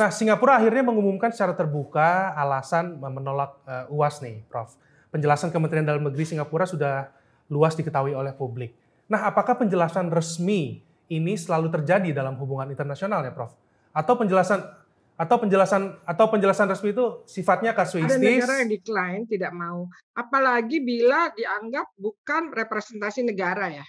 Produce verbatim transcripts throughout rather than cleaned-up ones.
Nah, Singapura akhirnya mengumumkan secara terbuka alasan menolak uh, U A S nih, Prof. Penjelasan Kementerian Dalam Negeri Singapura sudah luas diketahui oleh publik. Nah, apakah penjelasan resmi ini selalu terjadi dalam hubungan internasional ya, Prof? Atau penjelasan atau penjelasan atau penjelasan resmi itu sifatnya kasuistis? Ada negara yang decline, tidak mau. Apalagi bila dianggap bukan representasi negara ya.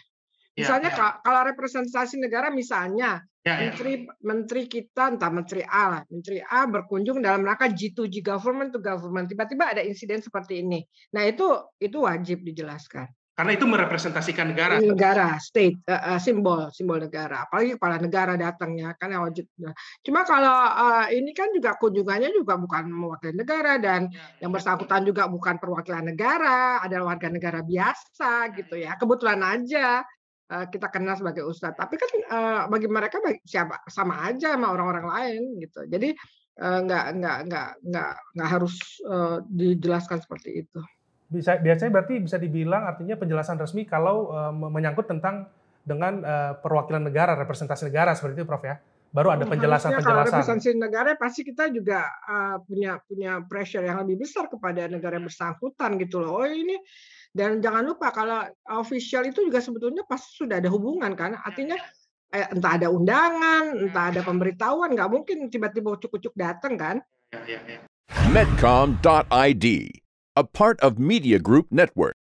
Misalnya ya, ya. kalau representasi negara, misalnya ya, ya. menteri menteri kita, entah menteri A lah, menteri A berkunjung dalam rangka G dua G government to government, tiba-tiba ada insiden seperti ini. Nah itu itu wajib dijelaskan. Karena itu merepresentasikan negara. Negara, state, uh, simbol simbol negara. Apalagi kepala negara datangnya kan wajib. Cuma kalau uh, ini kan juga kunjungannya juga bukan mewakili negara dan ya, yang bersangkutan ya. juga bukan perwakilan negara, adalah warga negara biasa gitu ya. Kebetulan aja kita kenal sebagai Ustadz, tapi kan uh, bagi mereka bagi siapa sama aja sama orang-orang lain gitu. Jadi uh, nggak nggak nggak nggak nggak harus uh, dijelaskan seperti itu. Bisa biasanya berarti bisa dibilang artinya penjelasan resmi kalau uh, menyangkut tentang dengan uh, perwakilan negara, representasi negara seperti itu, Prof ya. Baru ada penjelasan-penjelasan. Kalau representasi negara pasti kita juga uh, punya punya pressure yang lebih besar kepada negara yang bersangkutan gitu loh. Oh ini, dan jangan lupa kalau official itu juga sebetulnya pasti sudah ada hubungan kan. Artinya eh, entah ada undangan, entah ada pemberitahuan, nggak mungkin tiba-tiba cukup-cukup datang kan. Medcom dot I D, a part of Media Group Network.